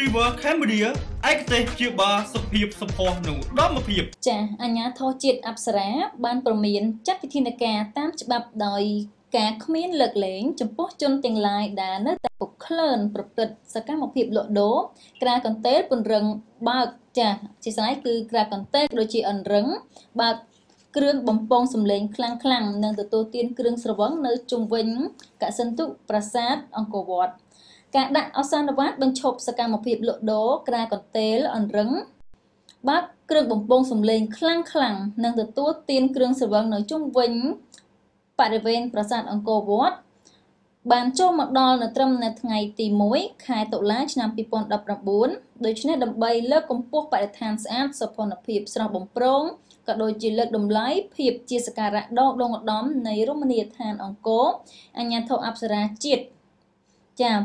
Silver Cambodia, ai kể chia ba sập hiệp sập hòn nổ đâm một hiệp. Chà, anh nhá thao triệt áp sát, ban bờ miền chắc cái thiên đại ca tam chập bập đời cả không yên lật lẻn chấm post chôn tiền lại đã nứt tại cục khlen bật bật sạc các một hiệp lộ đố. Cả con tết buồn rừng bạc chà, chỉ sai cứ cả con tết đôi chị ẩn rừng bạc. Krương bóng bóng xâm lệnh khlang khlang nâng từ tổ tiên krương sở vấn nơi trung vinh cả sân tụ prasad Angkor Wat. Cả đạn Osanovat bằng chộp xa cả một hiệp lộ đố cả còn tế là ẩn rứng. Bác krương bóng bóng xâm lệnh khlang khlang nâng từ tổ tiên krương sở vấn nơi trung vinh Pariven prasad Angkor Wat. Bạn cho mặc đo là trâm là ngày tì mối khai tổ lá cho năm 2014. Đối chí này đầm bay lớp công quốc bại đại thang sát sở phần hợp hiệp sở bóng bóng. Các đôi chỉ lực đồng lấy hiệp chia sẻ cả rạng đo đông ngọt đóm này Romania than ông cố. Anh nhà thâu áp ra chết. Chà.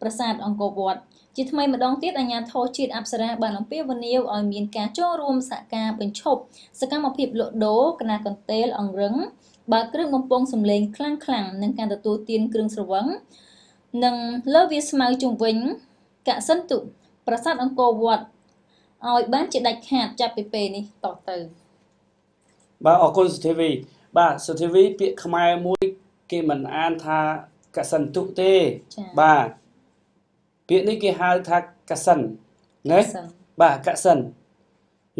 và sạp ông cổ vọt chỉ thay mà đón tiết anh nhà thô triệt áp ra bàn ông biết vân yêu ở miền cá cho rùm xạ ca bình chộp sẽ các một hiệp lộ đố là còn tế là ẩn rứng bà cứ được một bông xùm lên khlang khlang nâng càng tổ tiên cương sở vấn nâng lớp viết màu trùng vĩnh cả sân tụ prasad Angkor Wat ôi bán chị đạch hạt chạp bề này tỏ từ bà ở con sở TV bà sở TV bị khai mũi kì mình an tha cả sân tụ tê bà biết này cái hai thác cá sần, nghe, bà cá sần,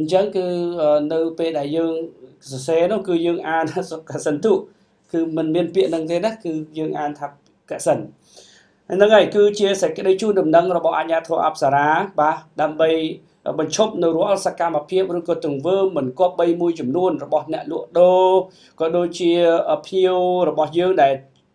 chẳng cứ nơi về đại dương xe nó cứ dương an cá sần tụ, cứ mình miền biển đang thế đó cứ dương an tháp cá sần, anh nói này cứ chia sẻ cái đấy chu đầm đăng rồi bảo anh nhà thua áp sá, bà đam bay mình chốt nơi ruộng Osaka mà phía bên có từng vơ mình có bay mui chùm luôn rồi bảo nhẹ lụa đô, có đôi chia ở phiêu rồi bảo dương đại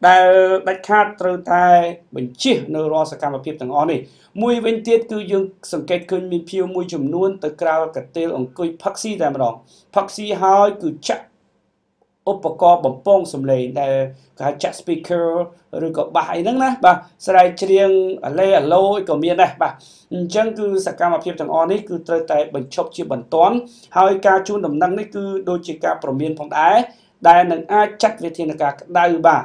đại đại khát từ tai mình chỉ nơi lo sạc mà phép thằng on này mùi bên tiết cứ dương sừng kết cứ miền phiêu mùi chùm luôn từ cao cả tiêu ông cười taxi ra mà đòn taxi hai cứ chặt ốp bọc bông bông sầm lề đại cả chặt speaker rồi có bài nữa nè bà sài riêng lê lôi có miền này bà chẳng cứ sạc mà phép thằng on ấy cứ từ tai mình chọc chia bẩn toán hai ca chu nằm năng ấy cứ đôi chỉ ca bờ miền phong đá đại năng ai chặt về thiên cả đại bà